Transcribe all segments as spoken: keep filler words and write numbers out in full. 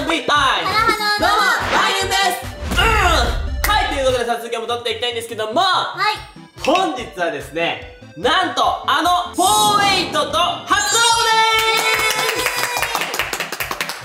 ブイエーアンドビーアイ どうもライオンです、うん、はい、ということで早速今日も撮っていきたいんですけども、はい、本日はですね、なんとあのフォーエイトと初コラボです。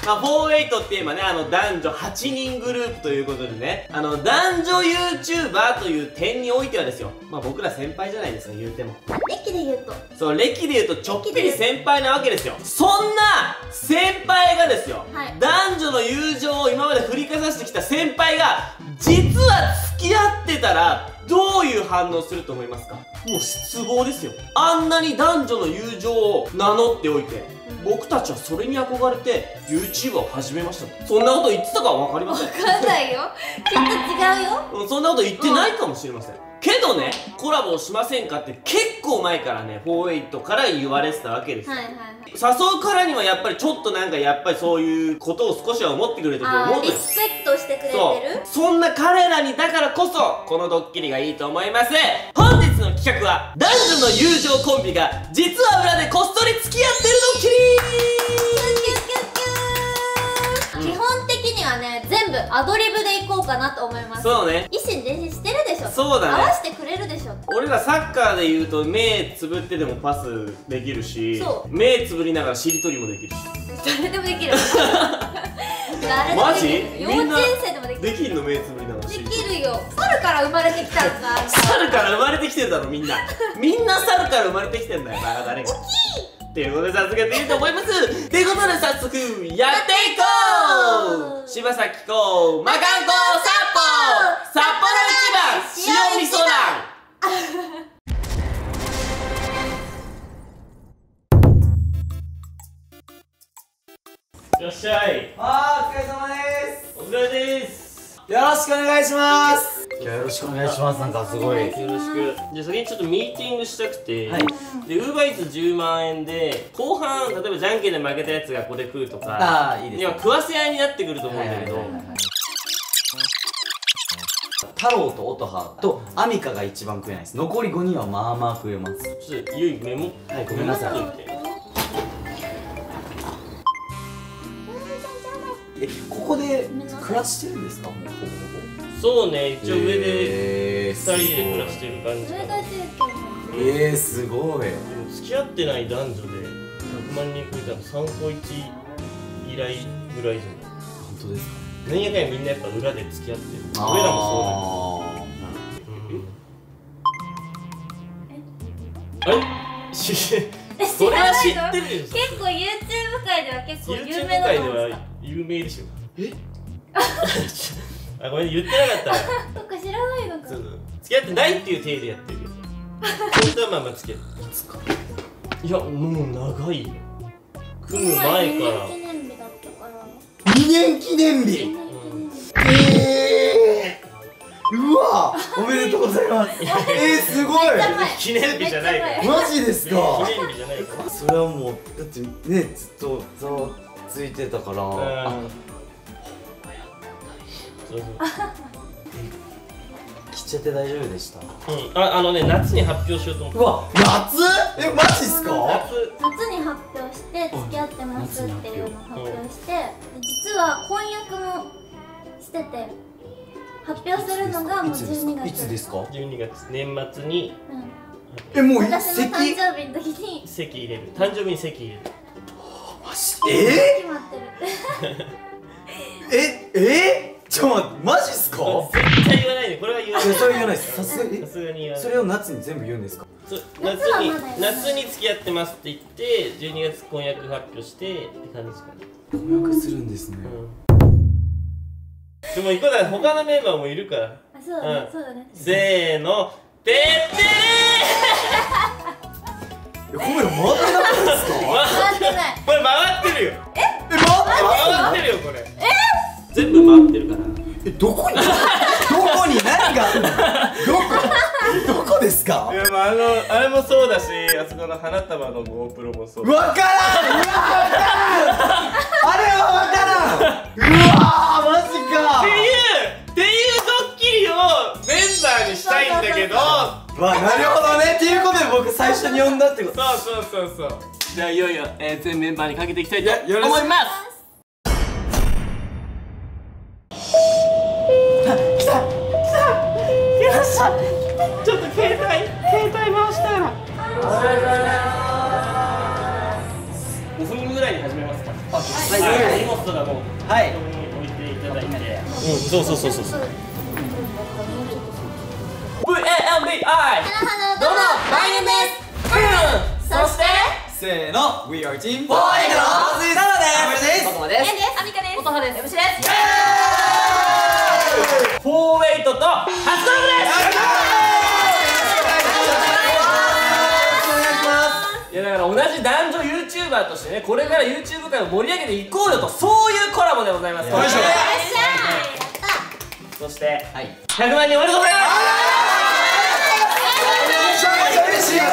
まあ、フォーエイトって今ね、あの男女はちにんグループということでね、あの男女 YouTuber という点においてはですよ、まあ、僕ら先輩じゃないですか、言うても。歴で言うとそう歴で言うとちょっぴり先輩なわけですよ。そんな先輩がですよ、はい、男女の友情を今まで振りかざしてきた先輩が実は付き合ってたらどういう反応すると思いますか？もう失望ですよ。あんなに男女の友情を名乗っておいて、うん、僕たちはそれに憧れて YouTuber を始めました。そんなこと言ってたかは分かりません。分かんないよちょっと違うよそんなこと言ってないかもしれません、うん、けどね、コラボをしませんかって結構前からね、フォーエイトから言われてたわけですよ。誘うからにはやっぱりちょっとなんかやっぱりそういうことを少しは思ってくれたと思う。リスペクトしてくれてる。 そう、そんな彼らにだからこそこのドッキリがいいと思います。本日の企画は男女の友情コンビが実は裏でこっそり付き合ってるドッキリー。基本的にはね、全部アドリブでいこうかなと思います。そうね、一心伝心してるでしょ。そうだね、合わせてくれるでしょ。俺らサッカーで言うと目つぶってでもパスできるし、目つぶりながらしりとりもできるし、誰でもできるマジ？幼稚園生でもできる。できるの？目つぶりながらしりとりできるよ。猿から生まれてきたんだ猿から生まれてきてるだろ、みんなみんな猿から生まれてきてんだよ、バカ誰が。ということで早速やっていいと思いますということで早速やっていこう。柴咲コウマカンコウ札幌札幌一番塩味噌ランよっしゃい。あー、お疲れ様です。お疲れです。よろしくお願いします。じゃあよろしくお願いします。なんかすごいよろしく。じゃあ先にちょっとミーティングしたくて、はい、で ウーバーイーツじゅうまんえんで後半例えばじゃんけんで負けたやつがここで食うとか、あーいいですね。食わせ合いになってくると思うんだけど、太郎と乙葉とアミカが一番食えないです。残りごにんはまあまあ食えます。ちょっとゆいメモ、はい、ごめんなさい。え、ここで暮らしてるんですか？もうほぼほぼ。そうね、一応上でふたりで暮らしてる感じ。えー、すごい。付き合ってない男女でひゃくまんにん超えたのさんこいち以来ぐらいじゃない。本当ですか？何やかんやみんなやっぱ裏で付き合ってる。俺らもそうなんです。え？え？それは知ってるでしょ。結構 YouTube 界では結構有名なのですか？有名でしょ。えあ、ごめん、言ってなかった。とか知らないのか。付き合ってないっていう体でやってるけど。本当はまあまあ付き合って。いつか。いや、もう長いよ。組む前から。にねん記念日だったから。にねん記念日。ええ。うわ、おめでとうございます。ええ、すごい。記念日じゃないから。マジですか。記念日じゃないから。それはもう、だってね、ずっとざわついてたから。切っちゃって大丈夫でした。うん、あ、あのね、夏に発表しようと思って。うわ、夏？え、マジっすか？夏に発表して、付き合ってますっていうのを発表して、実は婚約もしてて、発表するのがもうじゅうにがつ。いつですか？じゅうにがつ年末に。え、もう私の誕生日の時に席入れる。誕生日に席入れる。えええちょっと待って、マジっすか？絶対言わないで、これは言わない。それ言わないです。さすがにそれを夏に全部言うんですか？夏に夏に付き合ってますって言ってじゅうにがつ婚約発表してって感じですかね。婚約するんですね。でも一個だ、他のメンバーもいるから。あ、そうだね、そうだね。せーの、てってー。え、カメラ回ってなかったですか？回ってない。これ回ってるよ。え？え、回ってるよこれ。え？全部回ってるから。え、どこに？どこに何があるの？どこ？どこですか？いや、まあ、あのあれもそうだし、あそこの花束の ゴープロ もそう。わからん。わからん。あれはわからん。うわー、マジか。っていうっていうドッキリをメンバーにしたいんだけど。まあ、なるほどね。っていうことで僕最初に呼んだってこと。そうそうそうそう。じゃあいよいよ、えー、全メンバーにかけていきたいと思います。荷物とかもはい置いていただいて、うん、そうそうそうそうそう。ブイエーエヌビーアイ どうも、マイネームです。そしてせーの We are Team フォーエイトの松井太郎です。僕もです。アミカです。音羽です。エムシーです。フォーエイトと初コラボです。いやだから同じ男女 YouTuber としてね、これから YouTube 界を盛り上げていこうよと、そういうコラボでございます。よいしょ。そしてひゃくまんにんおめでとうございます。すごい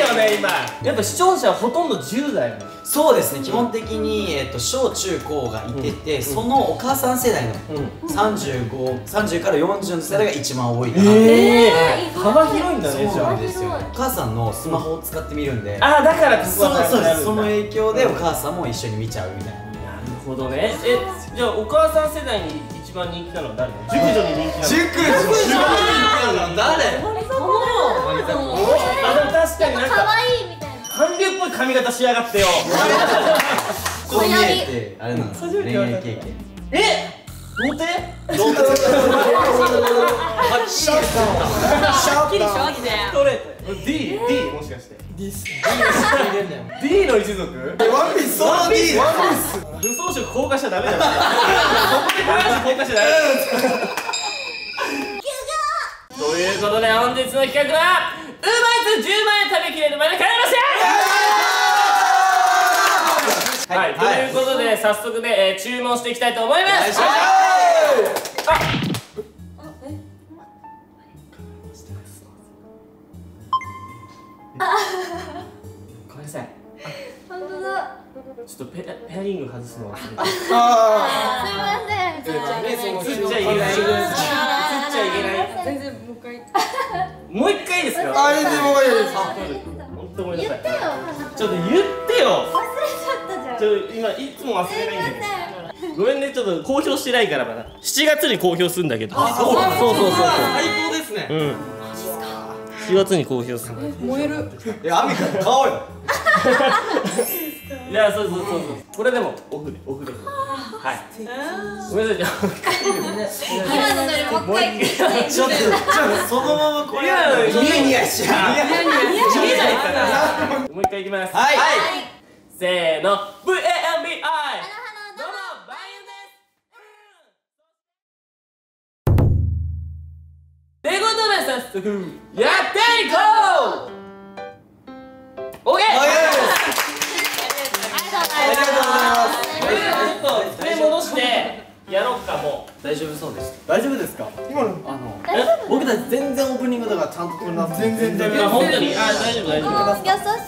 よね。今やっぱ視聴者はほとんどじゅうだいの。そうですね、基本的に、えっと、小中高がいてて、そのお母さん世代のさんじゅうからよんじゅうの世代が一番多いかな。幅広いんだね。そうなんですよ。お母さんのスマホを使ってみるんで、ああだからその影響でお母さんも一緒に見ちゃうみたいな。なるほどね。えじゃあお母さん世代に一番人気なのは誰？熟女に人気なの？熟女に人気なの誰？確かになんか可愛いみたいな韓流っぽい髪型しやがってよ。こう見えてあれなんです。恋愛経験。え？童貞？童貞。はっしゃった。はっきりしわきで。どれ ？D D もしかして。D す。D の一族？ワンピース。その D。ワンピース。武装色硬化しちゃダメだよ。ここで武装色硬化しちゃダメだ。ということで本日の企画は。うまいとじゅうまんえん食べきれるまで帰りません。はい、ということで早速ね注文していきたいと思います。あっごめんなさい、本当だ。ちょっとペアリング外すの忘れて。ああすいません。釣っちゃいけない釣っちゃいけない。全然もう一回もう一回いいですか？あれでもいいです。あ、本当ごめんなさい。ちょっと言ってよ。忘れちゃったじゃん。ちょっと今いつも忘れないんだけど。ごめんね、ちょっと公表してないからまだ。しちがつに公表するんだけど。あ、そうそうそうそう。最高ですね。うん。しちがつに公表する。燃える。いや、アミカ買おうよ。いや、そうそうそうそう。これでもオフでオフで。はい。ごめんなさい。今のでもう一回。ちょっとそのままこれ。ニヤニヤしちゃう。ニヤニヤしちゃう。もう一回いきます。はい。せーの。ブイエーエヌビーアイ。どうもバイユです。ってことで早速やっていこう。オーケー。戻してやろうか。もう大丈夫そうです。大丈夫ですか今の？あの僕たち全然オープニングだからちゃんとこれな全然全然本当に。あ大丈夫大丈夫。優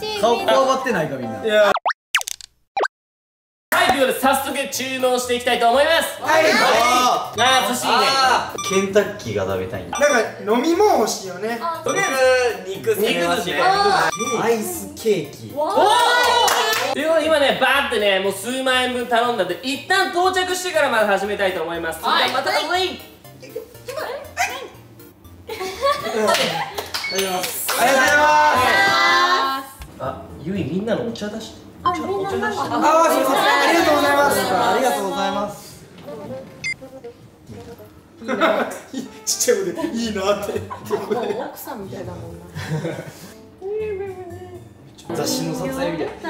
しい。顔こわばってないかみんな。はいということで早速注文していきたいと思います。はい。ああ寿司ね。ケンタッキーが食べたいんだ。なんか飲み物欲しいよね。とりあえず肉攻めましね。アイスケーキ。おおということで今ねバーってねもう数万円分頼んだんで一旦到着してからまた始めたいと思います。はいまた頼む。はいありがとうございます。ありがとうございます。あゆいみんなのお茶出して。あみんなのお茶出して。あありがとうございます。ありがとうございます。ちっちゃい子でいいなって奥さんみたいだもんな。雑誌の撮影みたいな。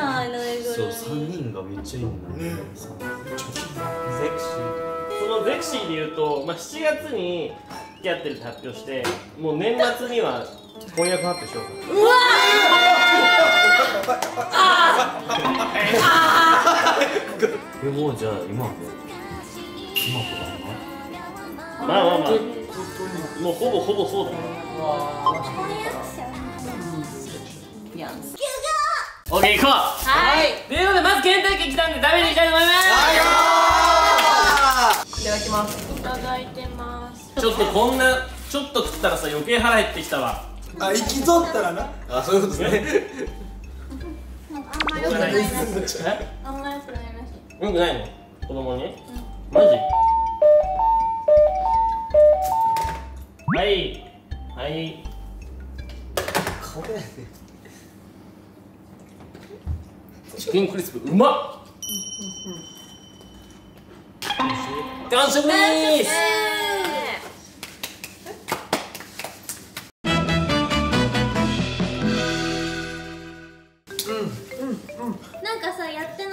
そう、さんにんがめっちゃいいんだね。ゼクシー。そのゼクシーで言うと、まあしちがつに付き合ってるって発表して、もう年末には婚約発表しよう。うわー。え、もうじゃあ今子。今子だな。まあまあまあ。もうほぼほぼそうだね。オッケー行こう。はいということでまずケンタッキー来たんで食べに行きたいと思います。いただきます。いただいてます。ちょっとこんなちょっと食ったらさ余計腹減ってきたわ。あ生きとったらな。あそういうことね。あんま良くないらしい。あんま良くないらしい。良くないの子供に。マジ。はいはい顔だよね。チキンクリスプうまっ。完食です。なんかさ、やってない？なんかなんか。おー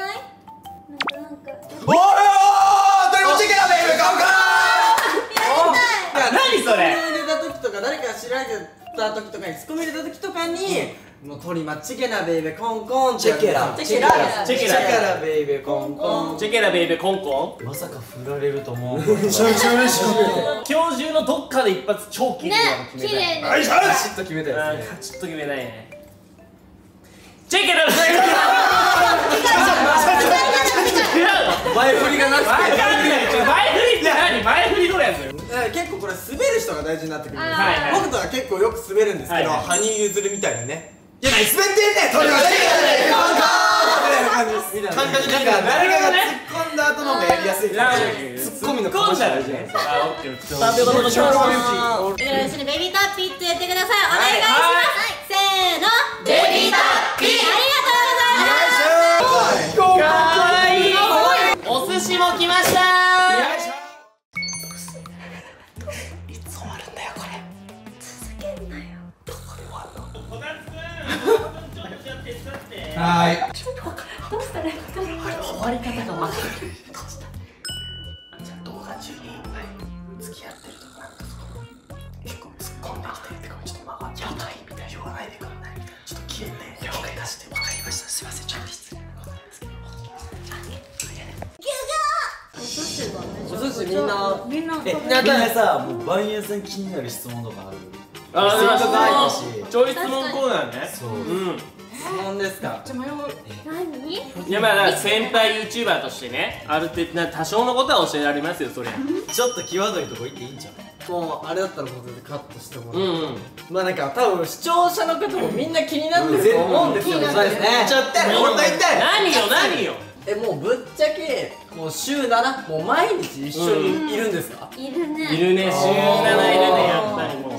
よー、誰もチキラメール買うかー。やりたい。何それ？ツッコミ入れた時とか、誰か知られた時とかにツッコミ入れた時とかに、もうトリマチケラベイベコンコンチェケラチェケラチェケラベイベコンコンチェケラベイベコンコン。まさか振られると思う。めちゃめちゃ嬉しかった。今日中のどっかで一発超綺麗なの決めたい。カチッと決めたいですね。カチッと決めたいね。チェケラベイベ前振りがなくて、前振りって何？前振りどれやつよ。結構これ滑る人が大事になってくるんです。僕とか結構よく滑るんですけど、羽生結弦みたいにね。いや、滑ってんねん。それはチェケラベイベコンコンみたいな感じ。簡単になんか誰かが突っ込んだ後の方がやりやすい。突っ込みの感じあるじゃないですか。さんびょうごの勝負。ベビータッピーってやってください。お願いします。せーの、ベビータッピー。私も来ましたー。いつ終わるんだよこれ。続けんなよ。どこ終わるの？こたつくん、ちょっとじゃあ手伝って。はーい。ちょっとわかんない。どうしたらいいか。終わり方がわかんない。どうした？じゃあ動画中に付き合ってるとかなんか結構突っ込んできてって感じで、まあやばいみたいな言わないでくださいみたいな。ちょっと消えて。了解出して。わかりました。すみませんちょっと失礼。みんな、みんな、みんなさ、もうバイエンさん気になる質問とかある？ああ、そう。ちょい質問コーナーね。そう。うん。質問ですか？じゃ迷う。何？いやまあ先輩ユーチューバーとしてね、ある程度多少のことは教えられますよそれ。ちょっと際どいとこ行っていいんじゃん。もうあれだったらもう全然カットしてもらって、まあなんか多分視聴者の方もみんな気になってると思うんですよね。そうですね。ちょっと本当一体何よ何よ。え、もうぶっちゃけもう週なな、もう毎日一緒にいるんですか？いるね。いるね、週なないるね、やっぱりもう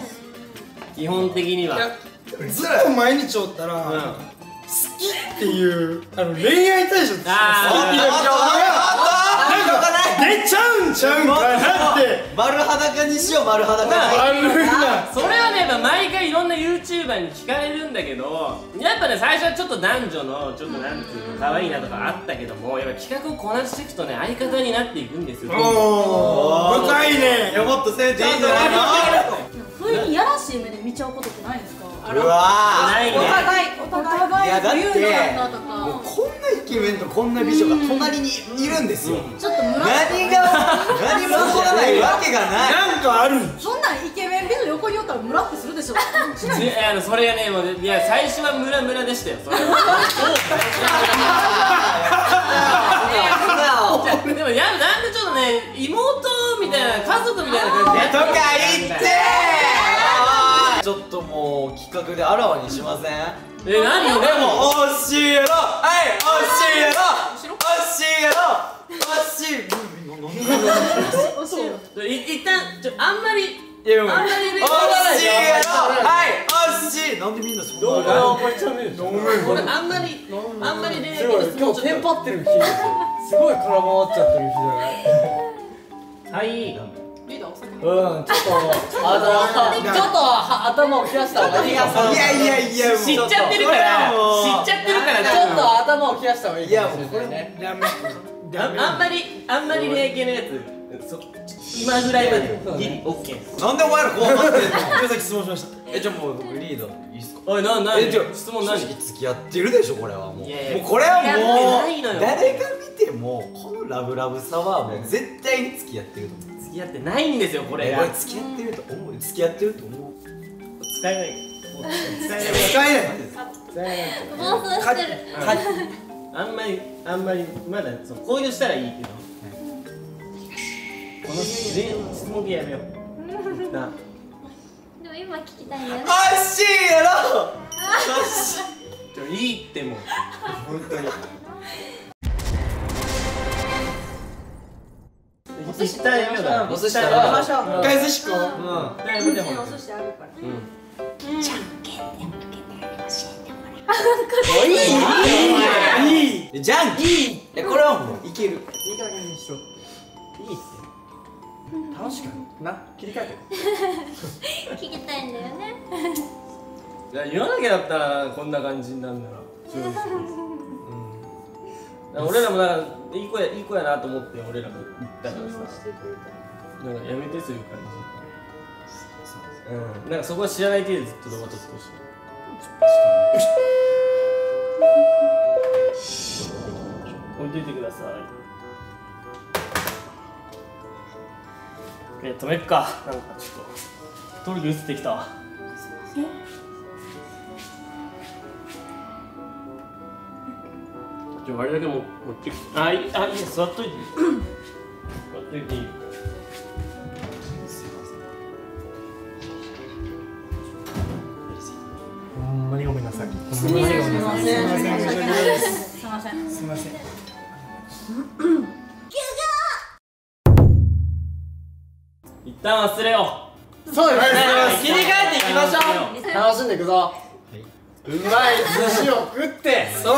基本的には。ずっと毎日おったら好きっていうあの恋愛対象って出ちゃうんちゃうんかなって丸裸にしよう、丸裸に。それはね、やっぱ毎回いろんな YouTuber に聞かれるんだけど、やっぱね最初はちょっと男女のちょっとなんていうの可愛いなとかあったけども、やっぱ企画をこなしていくとね相方になっていくんですよ。おお深いね。やもっとせんていいんじゃないの。不意にやらしい目で見ちゃうことってないですか？うわーないね。お互いお互いいやだってもうこんなイケメンとこんな美女が隣にいるんですよ。ちょっと何が何も起こらないわけがない。なんかある。そんなんイケメン美女横におったらムラってするでしょ。それがね、いや最初はムラムラでしたよ。でもやなんでちょっとね妹みたいな家族みたいな感じでとか言ってちょっともう企画であらわにしません？え、何よ、でも、おしろ、はい、おしろ、おしろ、おしろ、おしろ、一旦、ちょ、あんまり、あんまり、おしろ、はい、おしろ、なんでみんなそんな動画を覚えちゃうねんでしょ。これ、あんまり、あんまり恋愛の質問ちょっと。今日、テンパってる日ですよ。すごい空回っちゃってる日じゃない？はい。うん、ちょっと、あの、ちょっと頭を冷やした方がいい。いやいやいや、知っちゃってるから、知っちゃってるから、ちょっと頭を冷やした方がいい。いや、もうこれね、あんまり、あんまり恋愛系のやつ、今ぐらいまで、ギリ、オッケー。なんでお前らこうなってんの？皆さん質問しました。え、じゃあもうリーダーいいっすか？おい、なん、なん、え、じゃあ質問何？正直付き合ってるでしょ、これはもう。もうこれはもう、誰が見ても、このラブラブさはもう絶対に付き合ってると思う。付き合ってないんですよこれが。付き合ってると思う。付き合ってると思う。使えない。使えない。使えない。使えない。妄想してる。あんまりあんまりまだそうこういうのしたらいいけど。この質問系やめよう。な。でも今聞きたいよ。おいしいやろ。ちょいいってもう本当に。寿司食べましょう。一回寿司食おう。うん。でもお寿司あるから。うん。じゃんけんでもけんでもしんでもね。あ、いいいいいい。じゃんいい。これはもういける。いい加減にしろ。いいって。楽しくな切り替えて聞きたいんだよね。いや言わなきゃだったらこんな感じになるんだろう。俺らもなんかいい子やいい子やなと思って俺らも言ったからさ、なんかやめてという感じ、うん、なんかそこは知らない程度ずっと動画撮ってほしい。置いといてください。え、止めっか。なんかちょっとトルク映ってきた。じゃああれだけも持ってきて。あ、いい、あ、いい、座っといて。座っといていい。ほんまにごめんなさい。すみません。すみません。すみません。すみません。一旦忘れよう。そうですね。切り替えていきましょう。楽しんでいくぞ。うまい寿司を食って。そう。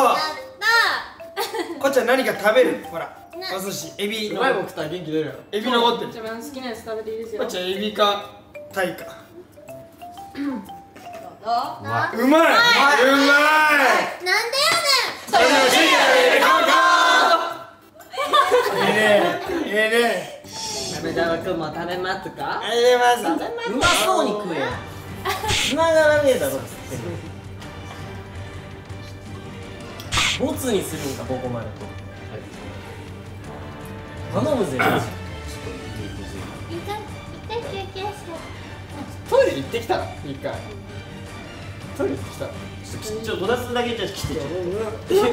こっちは何か食べる。ほら、お寿司、エビ。うまいもん食ったら元気出るよ。エビ残ってる。自分の好きなやつ食べていいですよ。こっちはエビかタイか。うまい。うまい。うまい。なんでやねん。それでは寿司食べて乾杯。いいね。いいね。梅沢君も食べますか？食べます。うまそうに食えよ。繋がらねえだろ。ボツにするんかここまでと。頼むぜ。一回一回休憩して。トイレ行ってきたら一回。トイレ行ってきたら。ちょっとご出すだけじゃ来て。一回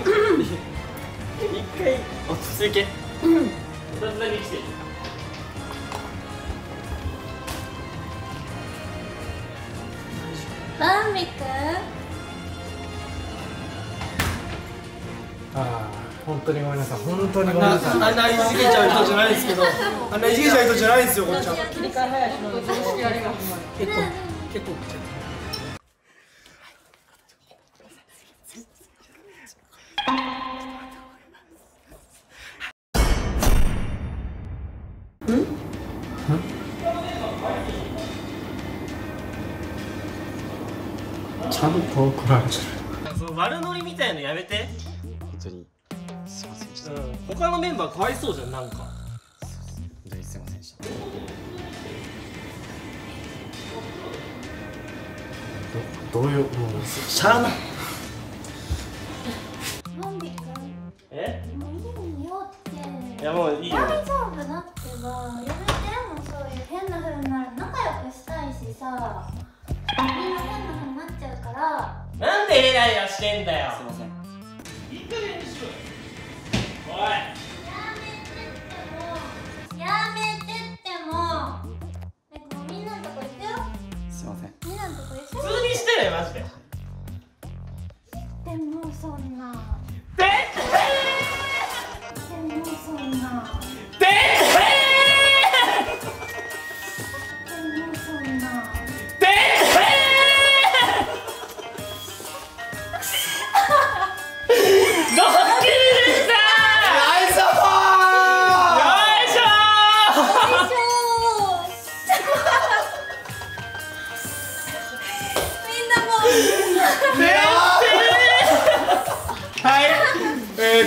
お続け。ご出すだけ来て。バンビ君、あー、本当にごめんなさい、本当にごめんなさい。あんないじけちゃう人じゃないですけど、あんないじけちゃう人じゃないですよ、こっちは。切り替え早いし、もう常識ありがとう。結構、結構。ちゃんと怒られてる。その悪ノリみたいのやめて。本当にすいませんでした。うん、他のメンバーかわいそうじゃん、なんか。本当にすいませんでした。どどういうもうしゃあない。なんでか。え？もういいよって。いやもういいよ。大丈夫だってば。やめてもそういう変な風になる。仲良くしたいしさ。みんな変な風になっちゃうから、なんでイライラしてんだよ。すいません。いい加減にしろよ。おい、やめてってもやめてってもみんなのとこ行くよ。すいません。みんなのとこ行くよ。普通にしてるよマジで。でもそんなででもそんなでで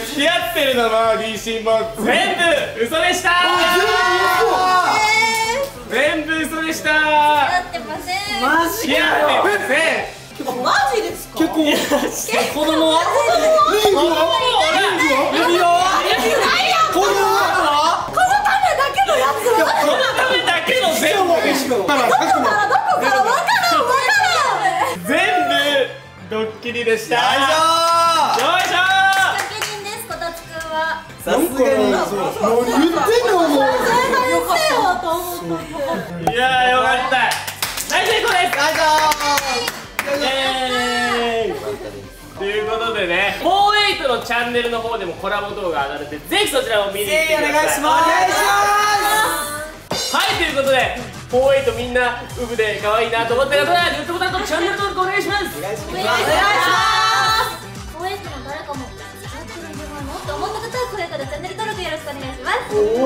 付き合ってるのは ディーシー ボックス。全部嘘でした。全部嘘でした。付き合ってません。マジで。結構マジですか。結構子供は子供は指輪は指輪は子供はこのためだけのやつはこのためだけの全部どこからどこからわからんわからん全部ドッキリでした。よいしょ。さすがに言ってんのもう。絶対言ってよと思って。いやーよかった。大成功です。大丈夫。ということでね、フォーエイトのチャンネルの方でもコラボ動画上がるので、ぜひそちらも見に来てください。お願いします。はい、ということでフォーエイトみんなウブで可愛いなと思った方はグッドボタンとチャンネル登録お願いします。お願いします。フォーエイトの誰かも。思った方はこれからチャンネル登録よろしくお願いします。